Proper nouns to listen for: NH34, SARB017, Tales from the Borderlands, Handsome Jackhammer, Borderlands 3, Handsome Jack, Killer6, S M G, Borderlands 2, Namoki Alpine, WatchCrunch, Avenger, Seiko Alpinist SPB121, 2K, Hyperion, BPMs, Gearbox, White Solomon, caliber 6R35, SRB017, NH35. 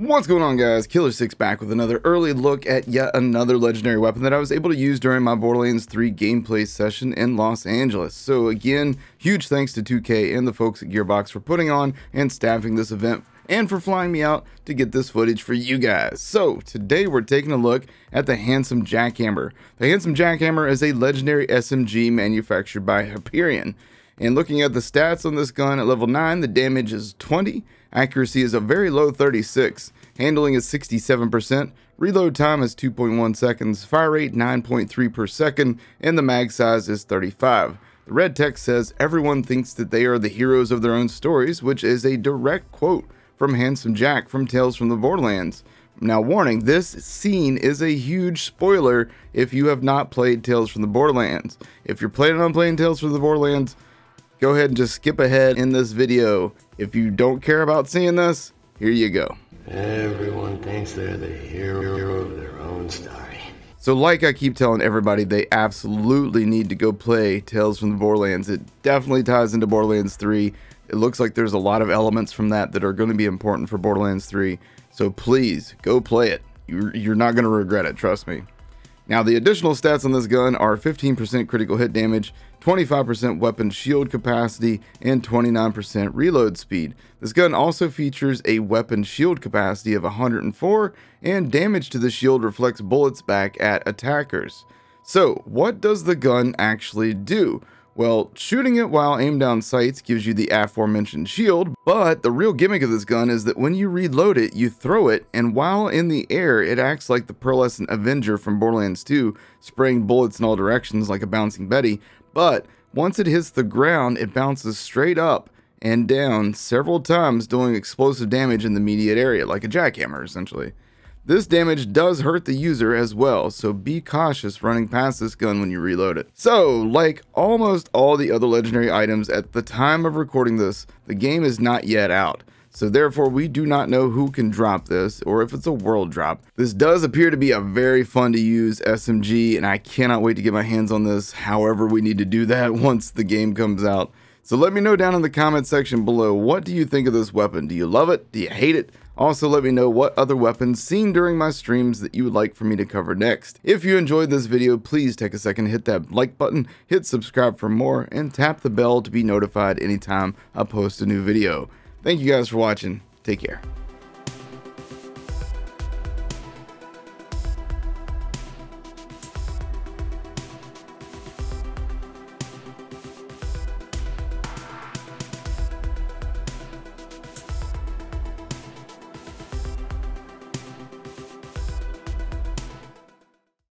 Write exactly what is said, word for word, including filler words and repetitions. What's going on, guys? Killer six back with another early look at yet another legendary weapon that I was able to use during my Borderlands three gameplay session in Los Angeles. So again, huge thanks to two K and the folks at Gearbox for putting on and staffing this event and for flying me out to get this footage for you guys. So today we're taking a look at the Handsome Jackhammer. The Handsome Jackhammer is a legendary S M G manufactured by Hyperion. And looking at the stats on this gun at level nine, the damage is twenty, accuracy is a very low thirty-six, handling is sixty-seven percent, reload time is two point one seconds, fire rate nine point three per second, and the mag size is thirty-five. The red text says, "Everyone thinks that they are the heroes of their own stories," which is a direct quote from Handsome Jack from Tales from the Borderlands. Now, warning, this scene is a huge spoiler if you have not played Tales from the Borderlands. If you're planning on playing Tales from the Borderlands, go ahead and just skip ahead in this video. If you don't care about seeing this, here you go. Everyone thinks they're the hero of their own story. So like I keep telling everybody, they absolutely need to go play Tales from the Borderlands. It definitely ties into Borderlands three. It looks like there's a lot of elements from that that are going to be important for Borderlands three. So please, go play it. You're not going to regret it, trust me. Now, the additional stats on this gun are fifteen percent critical hit damage, twenty-five percent weapon shield capacity, and twenty-nine percent reload speed. This gun also features a weapon shield capacity of one hundred and four, and damage to the shield reflects bullets back at attackers. So, what does the gun actually do? Well, shooting it while aimed down sights gives you the aforementioned shield, but the real gimmick of this gun is that when you reload it, you throw it, and while in the air, it acts like the pearlescent Avenger from Borderlands two, spraying bullets in all directions like a bouncing Betty, but once it hits the ground, it bounces straight up and down several times, doing explosive damage in the immediate area, like a jackhammer, essentially. This damage does hurt the user as well, so be cautious running past this gun when you reload it. So, like almost all the other legendary items at the time of recording this, the game is not yet out. So therefore, we do not know who can drop this or if it's a world drop. This does appear to be a very fun to use S M G, and I cannot wait to get my hands on this. However, we need to do that once the game comes out. So let me know down in the comment section below, what do you think of this weapon? Do you love it? Do you hate it? Also, let me know what other weapons seen during my streams that you would like for me to cover next. If you enjoyed this video, please take a second, hit that like button, hit subscribe for more, and tap the bell to be notified anytime I post a new video. Thank you guys for watching. Take care.